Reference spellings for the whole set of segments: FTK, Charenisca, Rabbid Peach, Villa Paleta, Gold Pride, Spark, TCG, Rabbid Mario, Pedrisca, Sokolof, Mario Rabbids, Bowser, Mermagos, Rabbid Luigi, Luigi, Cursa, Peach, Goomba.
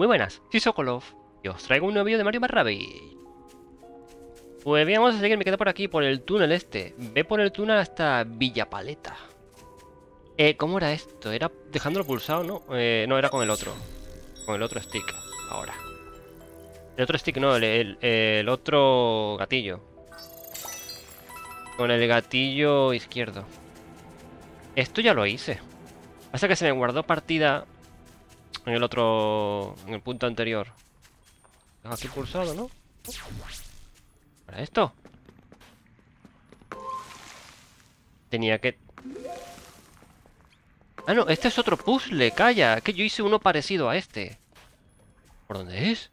Muy buenas, soy Sokolof y os traigo un nuevo vídeo de Mario Rabbids. Pues bien, vamos a seguir, me quedo por aquí, por el túnel este. Ve por el túnel hasta Villa Paleta. ¿Cómo era esto? ¿Era dejándolo pulsado, no? No, era con el otro. Con el otro stick, ahora. El otro stick, no, el otro gatillo. Con el gatillo izquierdo. Esto ya lo hice. Pasa que se me guardó partida en el otro... en el punto anterior. Aquí pulsado, ¿no? ¿Para esto? Tenía que... Ah, no, este es otro puzzle, calla. Que yo hice uno parecido a este. ¿Por dónde es?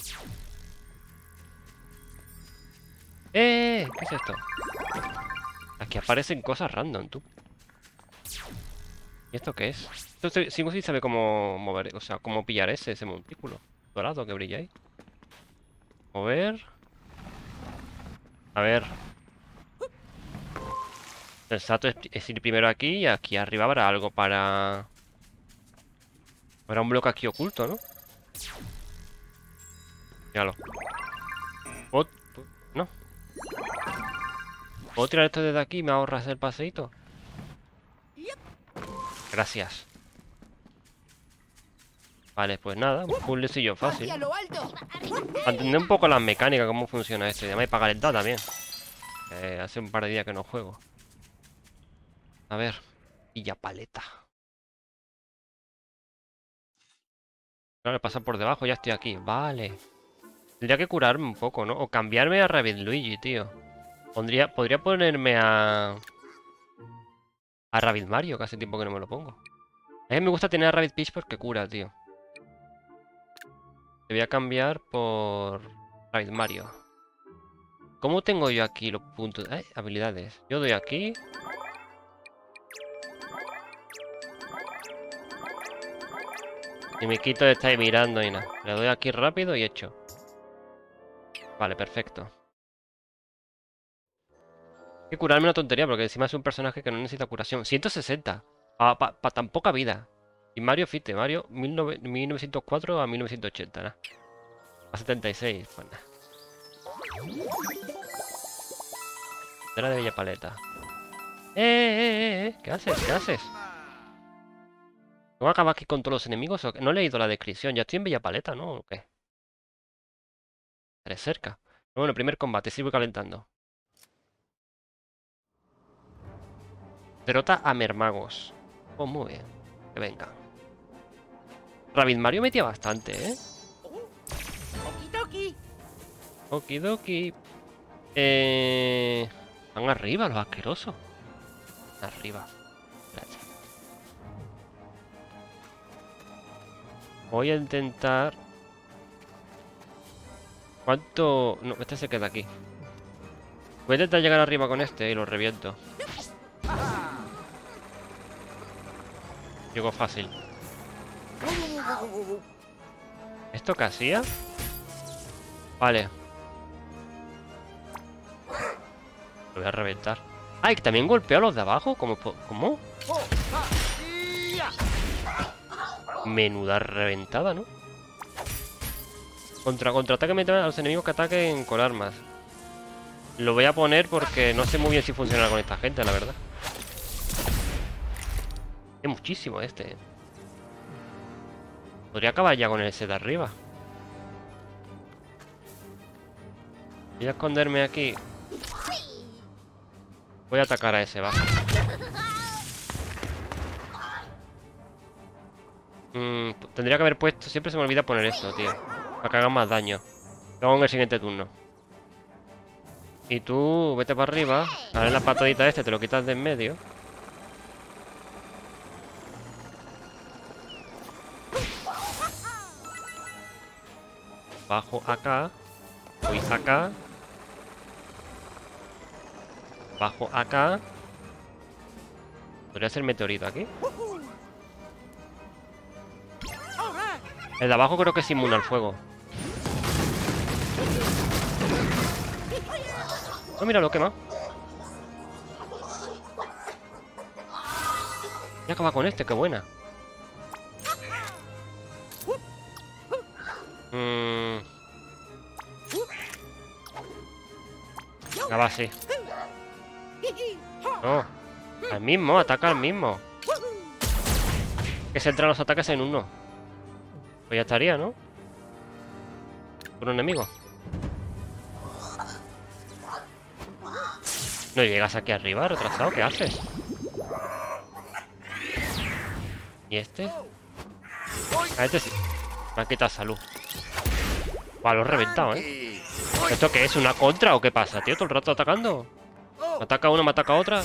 ¿Qué es esto? Aquí aparecen cosas random, tú. ¿Y esto qué es? Esto sigo sin saber cómo mover, o sea, cómo pillar ese montículo dorado que brilla ahí. Mover. A ver. El salto es ir primero aquí y aquí arriba habrá algo para... Habrá un bloque aquí oculto, ¿no? Míralo. No. ¿Puedo tirar esto desde aquí y me ahorras el paseíto? Gracias. Vale, pues nada, un puzzlecillo fácil. Para entender un poco las mecánicas, cómo funciona esto. Y además para calentar también. Hace un par de días que no juego. A ver, Villa Paleta. Claro, pasar por debajo, ya estoy aquí. Vale. Tendría que curarme un poco, ¿no? O cambiarme a Rabbid Luigi, tío. Podría ponerme a Rabbid Mario, que hace tiempo que no me lo pongo. A mí me gusta tener a Rabbid Peach porque cura, tío. Te voy a cambiar por Rabbid Mario. ¿Cómo tengo yo aquí los puntos? Habilidades. Yo doy aquí. Y me quito de estar mirando y nada. Le doy aquí rápido y hecho. Vale, perfecto. Hay que curarme una tontería porque encima es un personaje que no necesita curación. 160. Para tan poca vida. Y Mario Fite, Mario 1904 a 1980, ¿no? A 76, bueno. Era de Villa Paleta. ¿Qué haces? ¿Qué haces? ¿No acabas aquí con todos los enemigos? ¿O qué? No he leído la descripción. Ya estoy en Villa Paleta, ¿no? ¿O qué? Estaré cerca. Pero bueno, primer combate. Sigo calentando. Derrota a Mermagos. Oh, muy bien. Que venga. Rabbid Mario metía bastante, ¿eh? Okidoki. Okidoki. Van arriba los asquerosos. Arriba. Gracias. Voy a intentar... ¿Cuánto...? No, este se queda aquí. Voy a intentar llegar arriba con este y lo reviento. Llego fácil. ¿Esto qué hacía? Vale. Lo voy a reventar. ¡Ay! ¿Que también golpeo a los de abajo? ¿Cómo? Menuda reventada, ¿no? Contraataque mientras a los enemigos que ataquen con armas. Lo voy a poner porque no sé muy bien si funciona con esta gente, la verdad. Es muchísimo este. Podría acabar ya con el set de arriba. Voy a esconderme aquí. Voy a atacar a ese bajo. Tendría que haber puesto... Siempre se me olvida poner esto, tío. Para que haga más daño. Lo hago en el siguiente turno. Y tú vete para arriba. Dale la patadita a este. Te lo quitas de en medio. Bajo acá. Voy acá. Bajo acá. Podría ser meteorito aquí. El de abajo creo que es inmune al fuego. No, mira, lo quema. Ya acaba con este, qué buena. Ah, va, sí. No. Al mismo, ataca al mismo. Que se entran los ataques en uno. Pues ya estaría, ¿no? Por un enemigo. No llegas aquí arriba, retrasado, ¿qué haces? ¿Y este? A este sí. Me han quitado salud. Buah, lo he reventado, ¿eh? ¿Esto qué es? ¿Una contra o qué pasa, tío? Todo el rato atacando. Me ataca una, me ataca otra.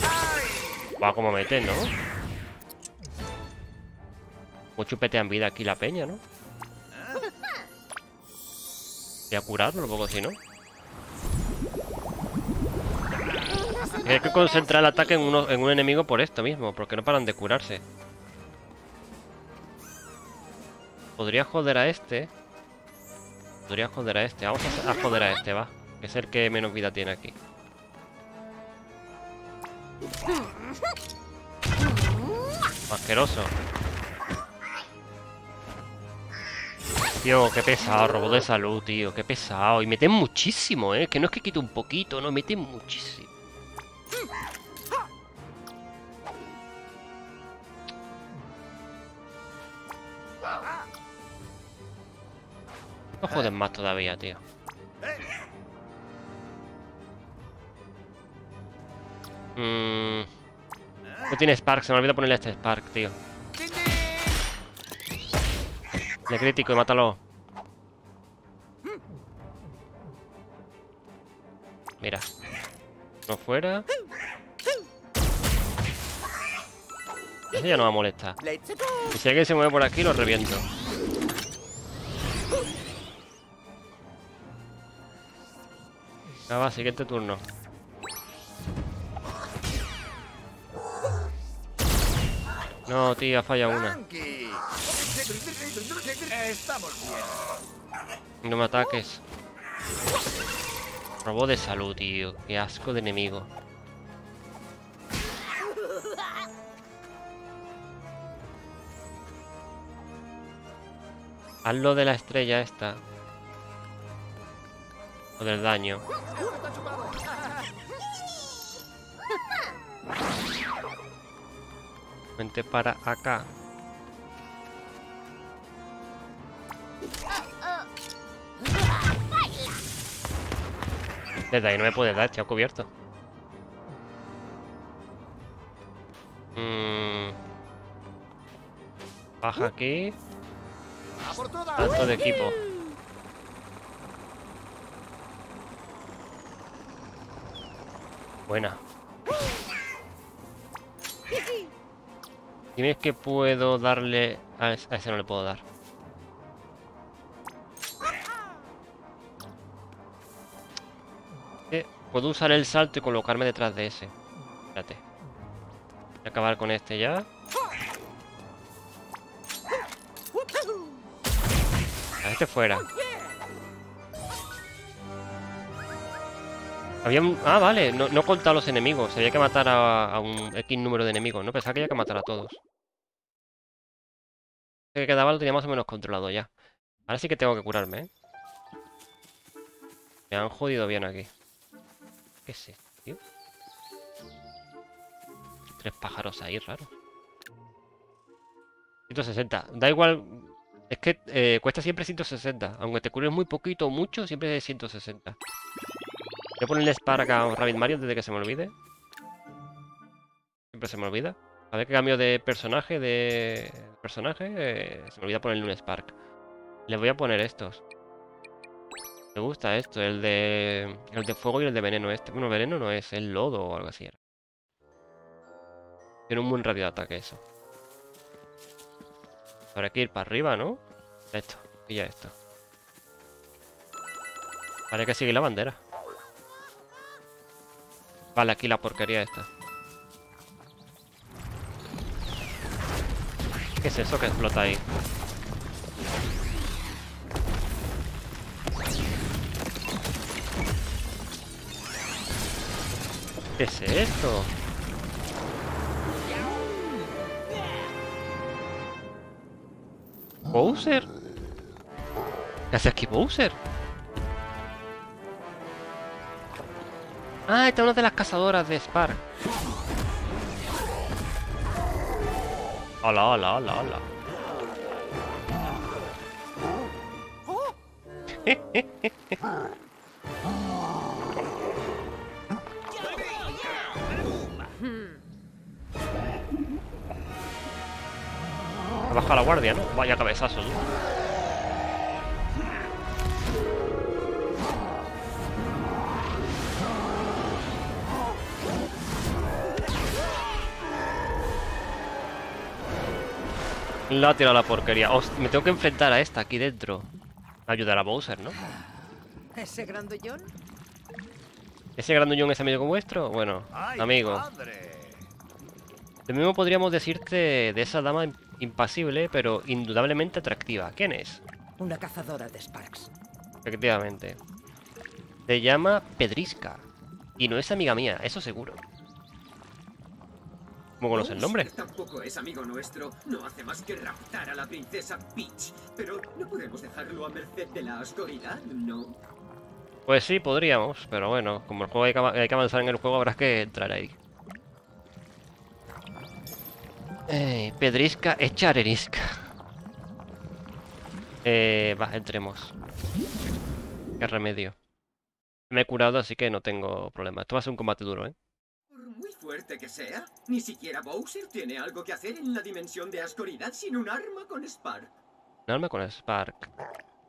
Buah, como meten, ¿no? Pues chupetean vida aquí la peña, ¿no? Voy a curarlo un poco, si no. Hay que concentrar el ataque en un enemigo por esto mismo, porque no paran de curarse. Podría joder a este. Podría joder a este. Vamos a joder a este, va. Que es el que menos vida tiene aquí. Asqueroso. Tío, qué pesado, robo de salud, tío. Qué pesado. Y meten muchísimo, ¿eh? Que no es que quite un poquito, no, meten muchísimo. No joden más todavía, tío. No tiene Spark, se me olvidó ponerle este Spark, tío. Le crítico y mátalo. Mira. No fuera. Ese ya no va a molestar. Y si alguien se mueve por aquí, lo reviento. Ah, va, siguiente turno. No, tía, falla una. No me ataques. Robo de salud, tío. Qué asco de enemigo. Hazlo de la estrella esta. O del daño. Vente para acá. Desde ahí no me puede dar, te ha cubierto. Baja aquí. Tanto de equipo. Buena. Dime que puedo darle... A ese no le puedo dar. Puedo usar el salto y colocarme detrás de ese. Espérate. Voy a acabar con este ya. A este fuera. Había un... Ah, vale, no he contado los enemigos. Había que matar a un X número de enemigos, ¿no? Pensaba que había que matar a todos. El que quedaba lo tenía más o menos controlado ya. Ahora sí que tengo que curarme, ¿eh? Me han jodido bien aquí. ¿Qué es esto, tío? Tres pájaros ahí, raro. 160. Da igual... Es que cuesta siempre 160. Aunque te cures muy poquito o mucho, siempre es 160. Voy a ponerle Spark a Rabbid Mario desde que se me olvide. Siempre se me olvida. A ver que cambio de personaje, se me olvida ponerle un Spark. Les voy a poner estos. Me gusta esto, el de fuego y el de veneno. Este, bueno, veneno no es, el lodo o algo así. Tiene un buen radio de ataque eso. Habrá que ir para arriba, ¿no? Esto, pilla esto. Vale, hay que seguir la bandera. Vale, aquí la porquería esta. ¿Qué es eso que explota ahí? ¿Qué es esto? ¿Bowser? ¿Qué hace aquí Bowser? Ah, esta es una de las cazadoras de Spark. Hola, hola, hola, hola. Ha bajado la guardia, ¿no? Vaya cabezazo, ¿no? La ha tirado la porquería. Hostia, me tengo que enfrentar a esta aquí dentro. Ayudar a Bowser, ¿no? ¿Ese grandullón? ¿Ese grandullón es amigo vuestro? Bueno, amigo. Lo mismo podríamos decirte de esa dama impasible, pero indudablemente atractiva. ¿Quién es? Una cazadora de Sparks. Efectivamente. Se llama Pedrisca. Y no es amiga mía, eso seguro. ¿Cómo conoce el nombre? Tampoco es amigo nuestro. No hace más que raptar a la princesa Peach. Pero no podemos dejarlo a merced de la oscuridad, ¿no? Pues sí, podríamos. Pero bueno, como el juego hay que avanzar en el juego, habrá que entrar ahí. Pedrisca es Charenisca. Va, entremos. Qué remedio. Me he curado, así que no tengo problema. Esto va a ser un combate duro, ¿eh? Por muy fuerte que sea, ni siquiera Bowser tiene algo que hacer en la dimensión de oscuridad sin un arma con Spark. Un arma con Spark.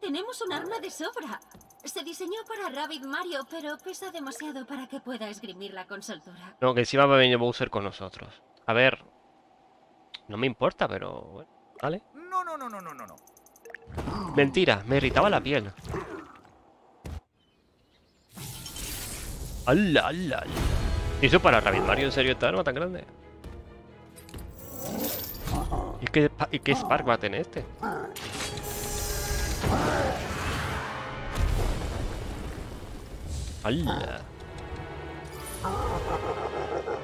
Tenemos un arma de sobra. Se diseñó para Rabbid Mario, pero pesa demasiado para que pueda esgrimirla con soltura. No, que encima va a venir Bowser con nosotros. A ver. No me importa, pero bueno, ¿vale? No. Mentira, me irritaba la piel. ¡Hala, hala, hala! ¿Y eso para Rabbid Mario? ¿En serio esta arma tan grande? ¿Y qué Spark va a tener este? ¡Hala!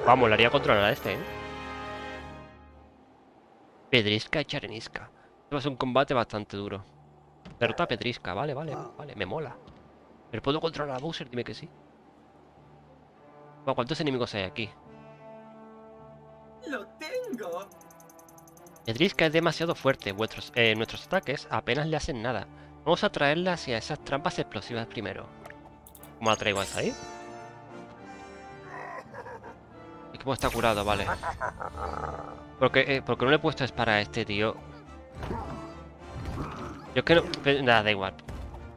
Vamos, le haría controlar a este, ¿eh? Pedrisca y Charenisca. Esto va a ser un combate bastante duro. Derrota a Pedrisca, vale, me mola. ¿Pero puedo controlar a Bowser? Dime que sí. Bueno, ¿cuántos enemigos hay aquí? ¡Lo tengo! Pedrisca es demasiado fuerte. Nuestros ataques apenas le hacen nada. Vamos a traerla hacia esas trampas explosivas primero. ¿Cómo la traigo hasta ahí? Es que está curado, vale. Porque no le he puesto es para este tío. Yo es que no... Nada, da igual.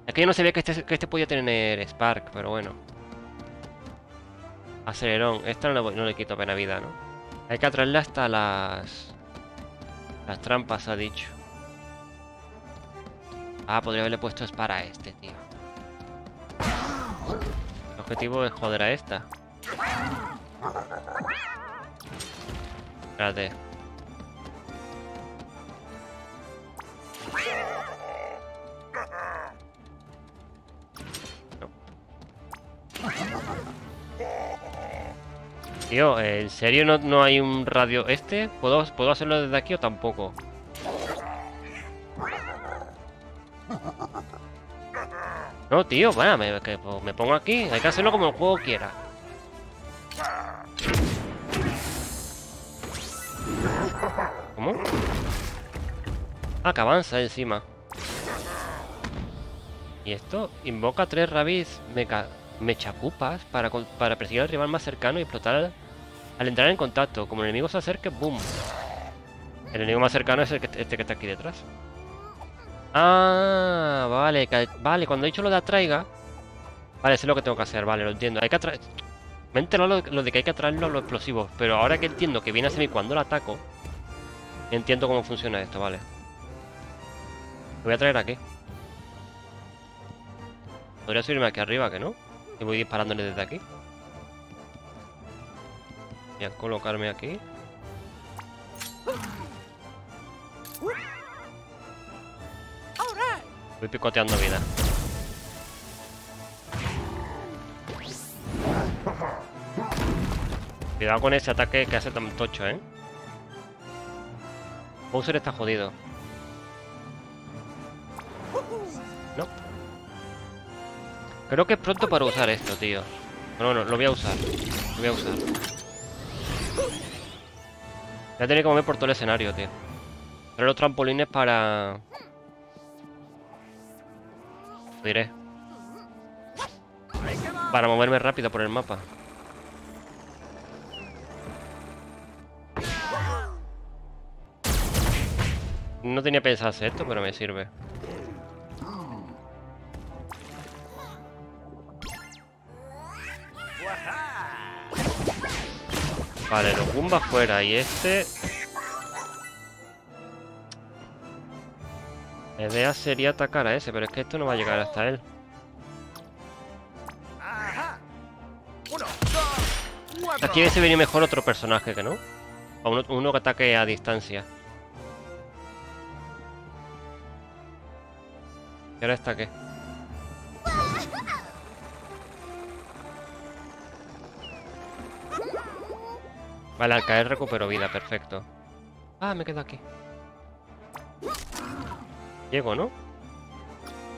Es que yo no sabía que este podía tener Spark, pero bueno. Acelerón. Esta no le quito pena vida, ¿no? Hay que atraerla hasta las... Las trampas, ha dicho. Ah, podría haberle puesto es para este, tío. El objetivo es joder a esta. Espérate. No. Tío, ¿en serio no hay un radio este? ¿Puedo hacerlo desde aquí o tampoco? No, tío, vaya, me pongo aquí. Hay que hacerlo como el juego quiera. ¿Cómo? Ah, que avanza encima. ¿Y esto? Invoca 3 Rabbids mechacupas para perseguir al rival más cercano y explotar al entrar en contacto. Como el enemigo se acerque, ¡boom! El enemigo más cercano es este que está aquí detrás. Ah, vale, vale, cuando he dicho lo de atraiga. Vale, sé lo que tengo que hacer, vale, lo entiendo. Hay que atraer... Me he enterado lo de que hay que atraerlo a los explosivos, pero ahora que entiendo que viene a mí cuando lo ataco, entiendo cómo funciona esto, vale. Lo voy a traer aquí. Podría subirme aquí arriba, ¿que no? Y voy disparándole desde aquí. Voy a colocarme aquí. Voy picoteando vida. Cuidado con ese ataque que hace tan tocho, ¿eh? Bowser está jodido. No. Creo que es pronto para usar esto, tío. Pero bueno, lo voy a usar. Lo voy a usar. Voy a tener que mover por todo el escenario, tío. Pero los trampolines para... Lo diré. Para moverme rápido por el mapa. No tenía pensado hacer esto, pero me sirve. Vale, los Goomba fuera y este... La idea sería atacar a ese, pero es que esto no va a llegar hasta él. Aquí hubiese venido mejor otro personaje, que no. O uno que ataque a distancia. ¿Y ahora está qué? Vale, al caer recupero vida, perfecto. Ah, me quedo aquí. Llego, ¿no?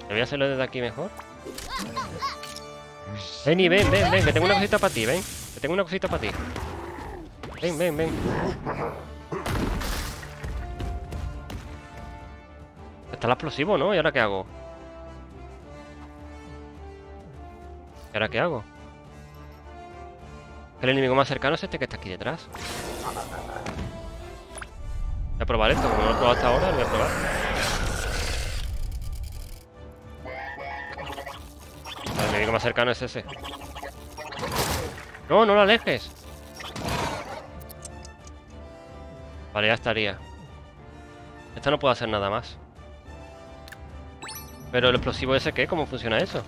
Voy a hacerlo desde aquí mejor. Ven y ven, ven, ven, que tengo una cosita para ti, ven. Que tengo una cosita para ti. Ven, ven, ven. Está el explosivo, ¿no? ¿Y ahora qué hago? ¿Y ahora qué hago? El enemigo más cercano es este que está aquí detrás. Voy a probar esto, como no lo he probado hasta ahora, lo voy a probar. El enemigo más cercano es ese. No, no lo alejes. Vale, ya estaría. Esta no puedo hacer nada más. Pero el explosivo ese, ¿qué? ¿Cómo funciona eso?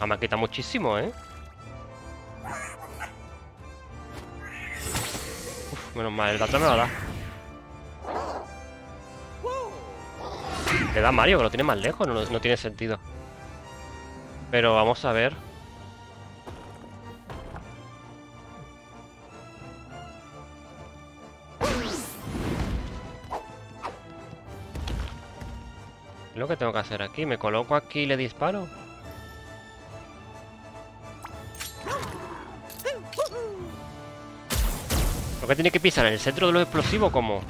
Ah, me quita muchísimo, ¿eh? Menos mal, el dato me lo da. Le da Mario, que lo tiene más lejos, no tiene sentido. Pero vamos a ver. Lo que tengo que hacer aquí, me coloco aquí y le disparo. Lo que tiene que pisar en el centro de los explosivos, ¿cómo?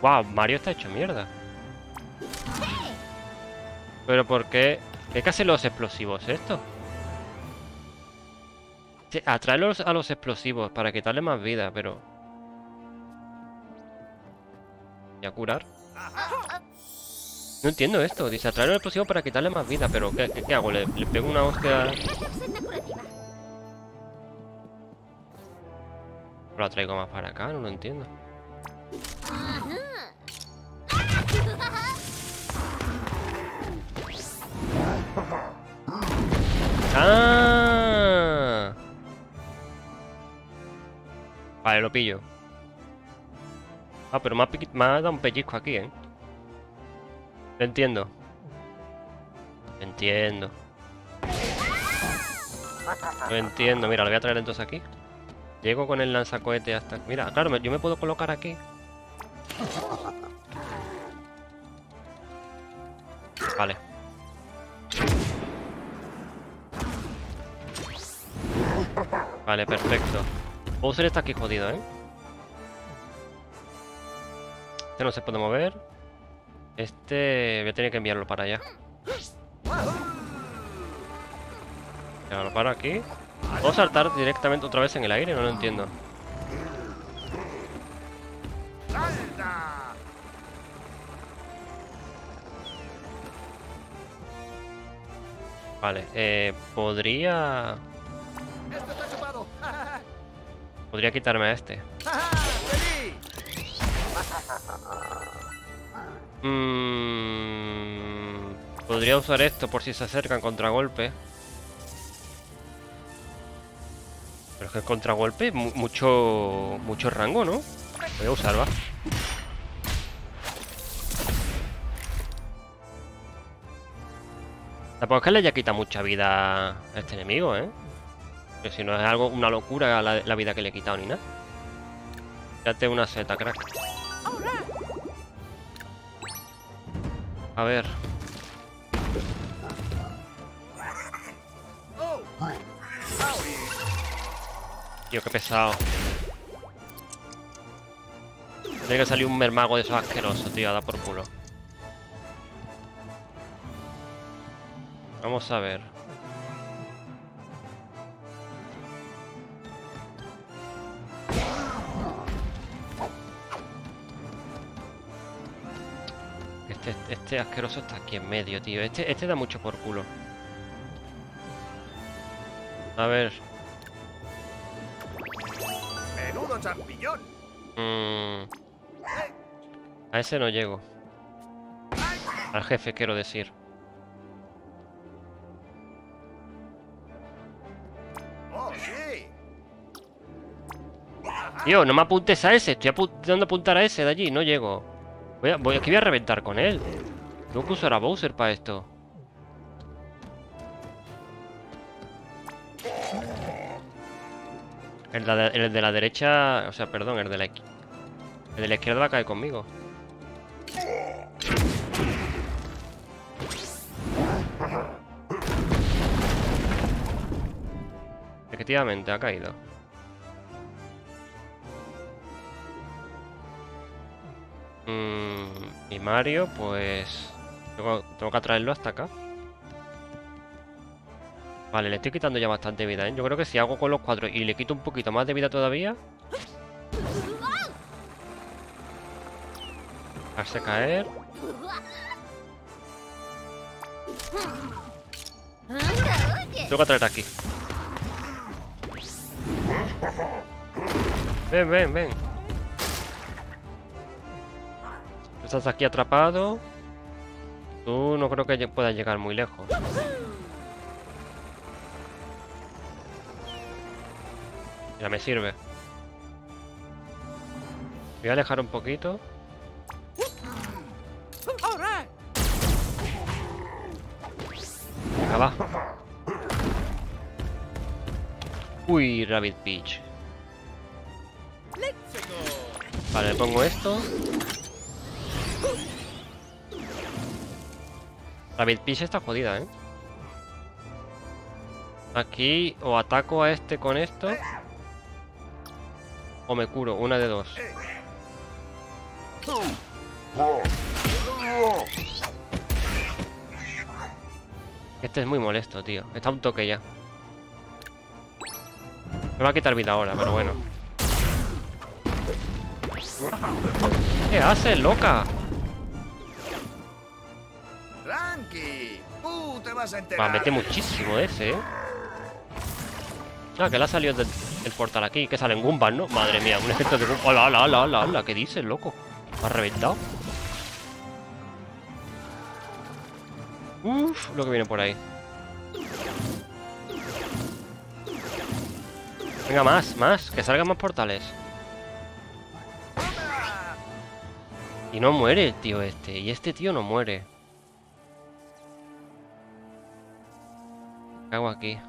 Wow, Mario está hecho mierda. Pero ¿por qué? ¿Qué hacen los explosivos esto? Atraerlos a los explosivos para quitarle más vida, pero... ¿Y a curar? No entiendo esto, dice atraer el explosivo para quitarle más vida, pero ¿qué hago? ¿Le pego una hostia? Lo traigo más para acá, no lo entiendo. ¡Ah! Vale, lo pillo. Ah, pero me ha dado un pellizco aquí, ¿eh? Lo entiendo. Lo entiendo. Lo entiendo. Mira, lo voy a traer entonces aquí. Llego con el lanzacohete hasta... Mira, claro, yo me puedo colocar aquí. Vale. Vale, perfecto. Bowser está aquí jodido, ¿eh? Este no se puede mover. Este... voy a tener que enviarlo para allá. Ya lo paro aquí. ¿Puedo saltar directamente otra vez en el aire? No lo entiendo. Vale, podría... podría quitarme a este. Podría usar esto por si se acercan contragolpe. Pero es que el contragolpe mucho rango, ¿no? Voy a usar, va. Tampoco es que le ya quita mucha vida a este enemigo, ¿eh? Que si no es algo, una locura la vida que le he quitado ni nada. Fíjate una Z, crack. A ver. Tío, qué pesado. Tiene que salir un mermago de esos asquerosos, tío, a dar por culo. Vamos a ver. Este asqueroso está aquí en medio, tío. Este da mucho por culo. A ver. Menudo champiñón. A ese no llego. Al jefe, quiero decir. Tío, no me apuntes a ese. Estoy dando a apuntar a ese de allí. No llego. Aquí voy a reventar con él. Tengo que usar a Bowser para esto. El de la derecha... O sea, perdón, el de la izquierda va a caer conmigo. Efectivamente, ha caído. Y Mario, pues... Tengo que atraerlo hasta acá. Vale, le estoy quitando ya bastante vida, ¿eh? Yo creo que si hago con los cuatro y le quito un poquito más de vida todavía... Hace caer. Tengo que atraer aquí. Ven, ven, ven. Estás aquí atrapado. Tú no creo que puedas llegar muy lejos. Ya me sirve. Voy a alejar un poquito. Acá va. Uy, Rabbid Peach. Vale, le pongo esto. Rabbid Peach está jodida, ¿eh? Aquí o ataco a este con esto o me curo, una de dos. Este es muy molesto, tío. Está a un toque ya. Me va a quitar vida ahora, pero bueno. ¿Qué haces, loca? Va, mete muchísimo ese, ¿eh? Ah, que le ha salido del portal aquí. Que salen Goombas, ¿no? Madre mía, un efecto de Goomba. ¡Hala, hala, hala, hala, hala! ¿Qué dices, loco? ¿Me has reventado? Uff, lo que viene por ahí. Venga, más, más. Que salgan más portales. Y no muere el tío este. Y este tío no muere. ¿Qué hago aquí?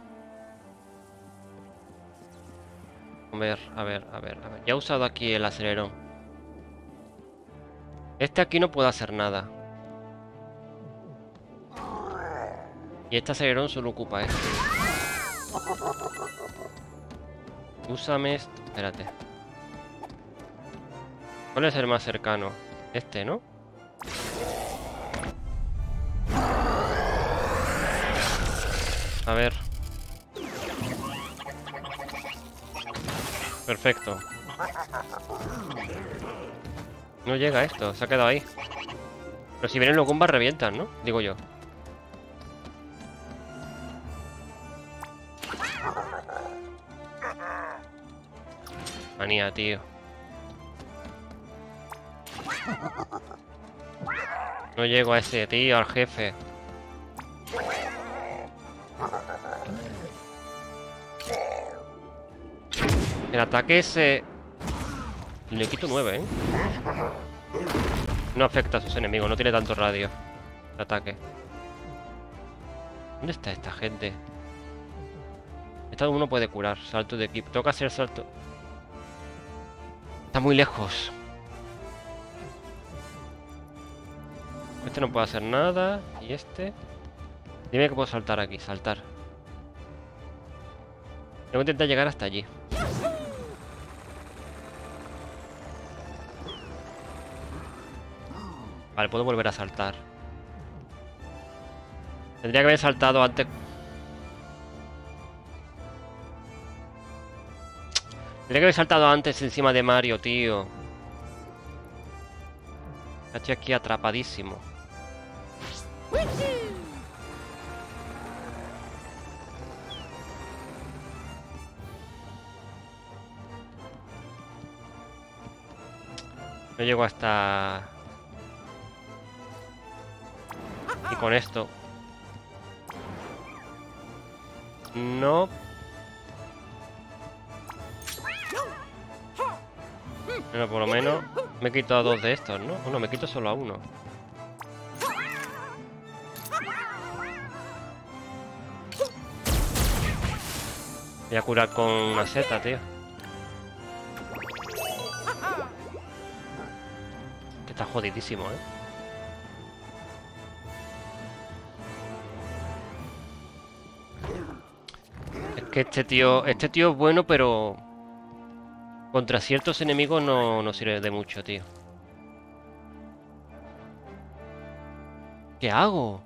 A ver, a ver, a ver, a ver. Ya he usado aquí el acelerón. Este aquí no puede hacer nada. Y este acelerón solo ocupa este. Úsame esto. Espérate. ¿Cuál es el más cercano? Este, ¿no? A ver. Perfecto. No llega esto, se ha quedado ahí. Pero si vienen los Goombas revientan, ¿no? Digo yo. Manía, tío. No llego a ese, tío, al jefe. El ataque ese... Le quito 9, ¿eh? No afecta a sus enemigos, no tiene tanto radio. El ataque. ¿Dónde está esta gente? Esta uno puede curar. Salto de equipo. Toca hacer salto. Está muy lejos. Este no puede hacer nada. Y este. Dime que puedo saltar aquí. Saltar. Tengo que intentar llegar hasta allí. Vale, puedo volver a saltar. Tendría que haber saltado antes. Tendría que haber saltado antes encima de Mario, tío. Estoy aquí atrapadísimo. No llego hasta... Y con esto. No. Bueno, por lo menos me quito a dos de estos, ¿no? Bueno, me quito solo a uno. Voy a curar con una seta, tío. Que está jodidísimo, ¿eh? Que este tío es bueno, pero contra ciertos enemigos no sirve de mucho, tío. ¿Qué hago?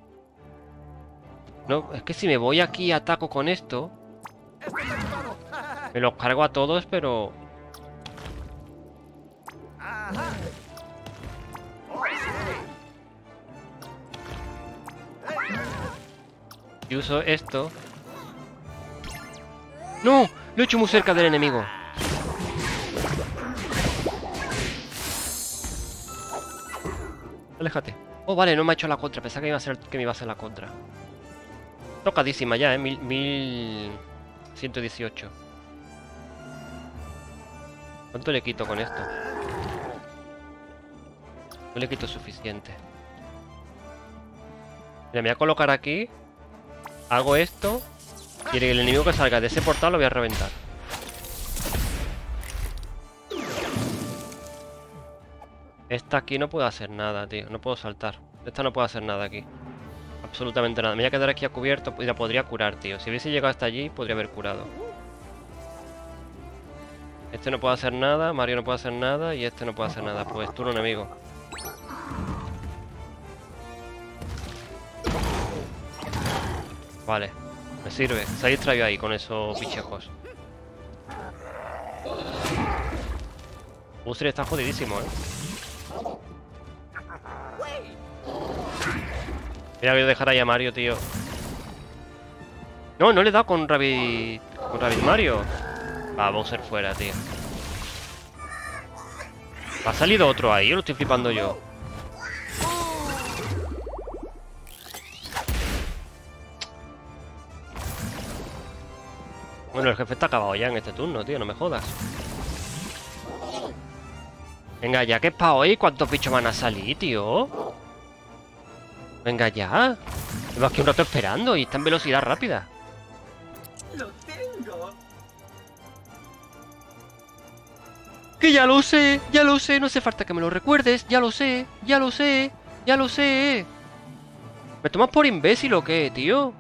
No, es que si me voy aquí y ataco con esto, me los cargo a todos, pero... Y uso esto... ¡No! Lo he hecho muy cerca del enemigo. Aléjate. Oh, vale, no me ha hecho la contra. Pensaba que me iba a hacer la contra. Tocadísima ya, 1118. ¿Cuánto le quito con esto? No le quito suficiente. Mira, me voy a colocar aquí. Hago esto. Y el enemigo que salga de ese portal lo voy a reventar. Esta aquí no puedo hacer nada, tío. No puedo saltar. Esta no puedo hacer nada aquí. Absolutamente nada. Me voy a quedar aquí a cubierto. Y la podría curar, tío. Si hubiese llegado hasta allí, podría haber curado. Este no puede hacer nada. Mario no puede hacer nada. Y este no puede hacer nada. Pues turno enemigo. Vale. Me sirve, se ha distraído ahí con esos bichejos. Bowser está jodidísimo, Mira, voy a dejar ahí a Mario, tío. No le he dado con Rabbid Mario. Va, Bowser fuera, tío. ¿Ha salido otro ahí? Yo lo estoy flipando yo. Bueno, el jefe está acabado ya en este turno, tío, no me jodas. Venga ya, que es para hoy. ¿Cuántos bichos van a salir, tío? Venga ya. Llevo aquí un rato esperando y está en velocidad rápida. Lo tengo. Que ya lo sé, no hace falta que me lo recuerdes. Ya lo sé, ya lo sé, ya lo sé. ¿Me tomas por imbécil o qué, tío?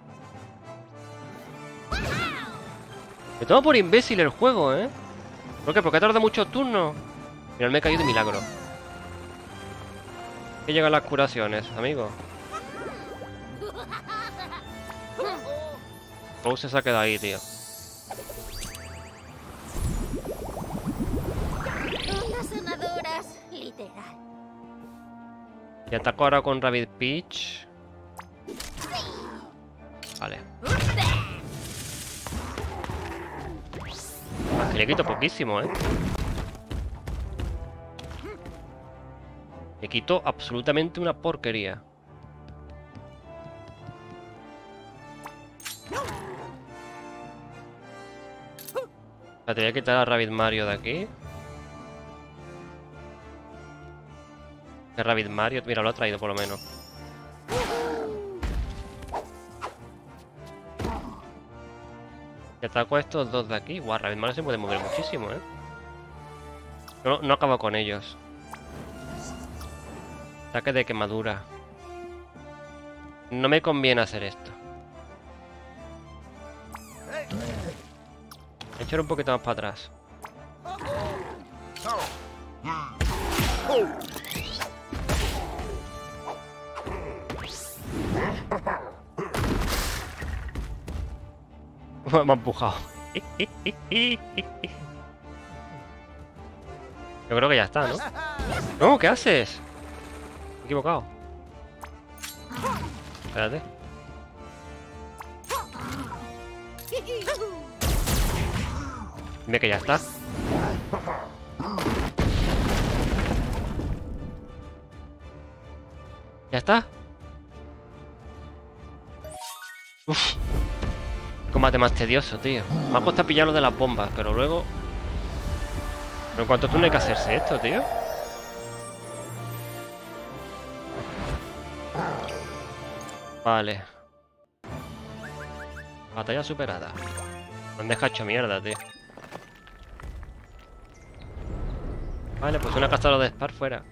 Me toma por imbécil el juego, ¿eh? ¿Por qué? Porque ha tardado muchos turnos. Mira, me he caído de milagro. Que llegan las curaciones, amigo. Bowser se ha quedado ahí, tío. Las sonadoras, literal. Y ataco ahora con Rabbid Peach. Vale. Que le quito poquísimo, Le quito absolutamente una porquería. La tenía que quitar a Rabbid Mario de aquí. El Rabbid Mario, mira, lo ha traído por lo menos. Te ataco a estos dos de aquí. Guau, Rabbid Mario se puede mover muchísimo, ¿eh? No acabo con ellos. Ataque de quemadura. No me conviene hacer esto. Echar un poquito más para atrás. Me ha empujado. Yo creo que ya está, ¿no? No, ¿qué haces? Me he equivocado. Espérate. Dime que ya está. ¿Ya está? Uf. Combate más tedioso, tío. Me ha costado pillar lo de las bombas, pero luego... Pero en cuanto tú no hay que hacerse esto, tío. Vale. Batalla superada. Me han dejado hecho mierda, tío. Vale, pues una cazadora de Spar fuera.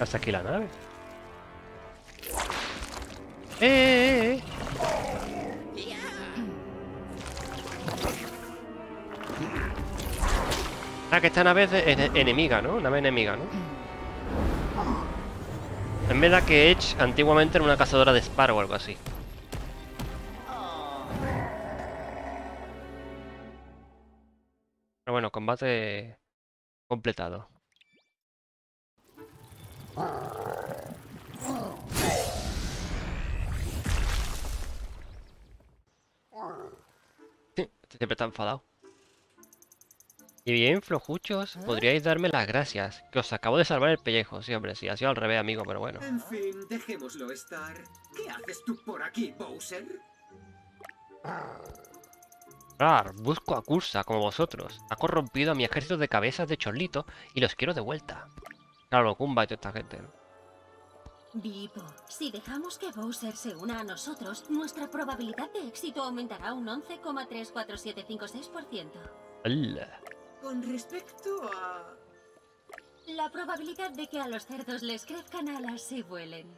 Hasta aquí la nave. Ah, que esta nave es enemiga, ¿no? Nave enemiga, ¿no? En verdad que Edge antiguamente era una cazadora de Sparrow o algo así. Pero bueno, combate completado. Siempre está enfadado. Y bien, flojuchos, podríais darme las gracias, que os acabo de salvar el pellejo. Sí, hombre, sí, ha sido al revés, amigo, pero bueno. En fin, dejémoslo estar. ¿Qué haces tú por aquí, Bowser? Busco a Cursa, como vosotros. Ha corrompido a mi ejército de cabezas de chorlito y los quiero de vuelta. Claro, Goomba y toda esta gente, ¿no? Vipo, si dejamos que Bowser se una a nosotros, nuestra probabilidad de éxito aumentará un 11,34756%. Con respecto a... la probabilidad de que a los cerdos les crezcan alas si vuelen.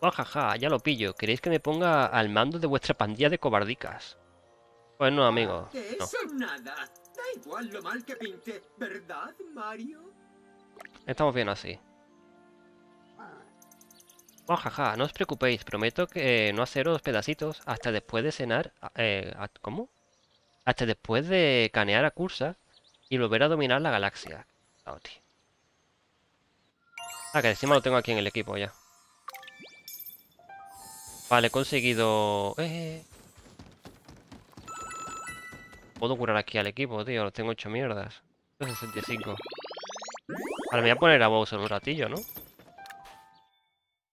Jajaja, ya lo pillo. ¿Queréis que me ponga al mando de vuestra pandilla de cobardicas? Pues no, amigo. ¿Qué no? Eso nada. Da igual lo mal que pinte, ¿verdad, Mario? Estamos bien así. Oh, jaja, no os preocupéis. Prometo que no haceros pedacitos hasta después de cenar... ¿Cómo? Hasta después de canear a Cursa y volver a dominar la galaxia. Oh, tío. Ah, que encima lo tengo aquí en el equipo ya. Vale, he conseguido... Puedo curar aquí al equipo, tío. Los tengo hecho mierdas. 65. Ahora me voy a poner a Bowser un ratillo, ¿no?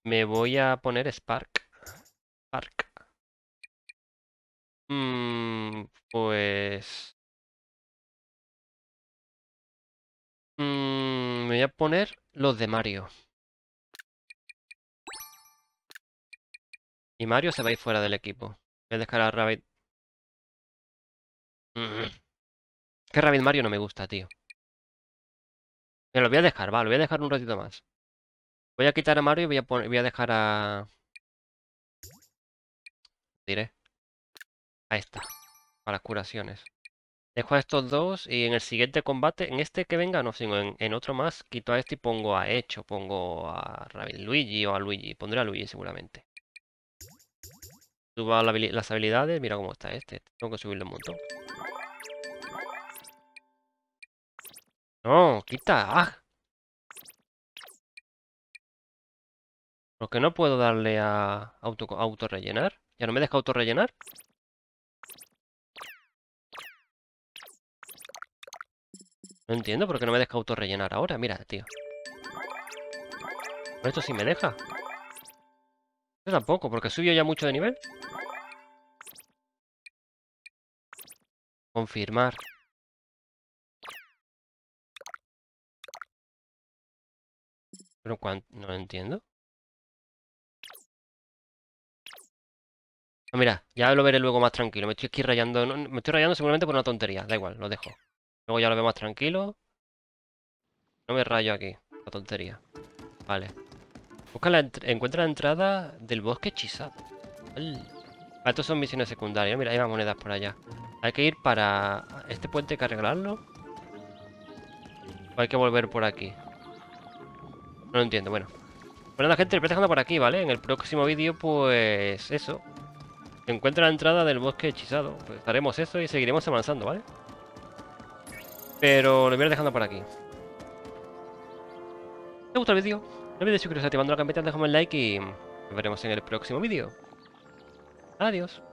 Me voy a poner Spark. Pues... me voy a poner los de Mario. Y Mario se va a ir fuera del equipo. Voy a dejar a Rabbid. Que Rabbid Mario no me gusta, tío. Me lo voy a dejar, va, lo voy a dejar un ratito más. Voy a quitar a Mario y voy a dejar a... Diré. Ahí está. Para las curaciones. Dejo a estos dos y en el siguiente combate, en este que venga, no, sino en otro más, quito a este y pongo a Echo, pongo a Rabbid Luigi o a Luigi. Pondré a Luigi seguramente. Suba las habilidades, mira cómo está este. Tengo que subirlo un montón. No, quita. ¡Ah! Porque no puedo darle a autorrellenar. ¿Ya no me deja autorrellenar? No entiendo por qué no me deja autorrellenar ahora. Mira, tío. Esto sí me deja. Yo tampoco, porque subió ya mucho de nivel. Confirmar. Pero no lo entiendo. No, mira, ya lo veré luego más tranquilo. Me estoy aquí rayando. No, me estoy rayando seguramente por una tontería. Da igual, lo dejo. Luego ya lo veo más tranquilo. No me rayo aquí. La tontería. Vale. Busca encuentra la entrada del bosque hechizado. Estos son misiones secundarias. Mira, hay más monedas por allá. Hay que ir para... ¿Este puente hay que arreglarlo? ¿O hay que volver por aquí? No lo entiendo, bueno. Bueno, la gente, el dejando por aquí, ¿vale? En el próximo vídeo, pues... eso. Encuentra la entrada del bosque hechizado. Pues haremos eso y seguiremos avanzando, ¿vale? Pero lo voy a ir dejando por aquí. ¿Te ha gustado el vídeo? No olvides suscribiros activando la campanita, déjame un like y... nos veremos en el próximo vídeo. Adiós.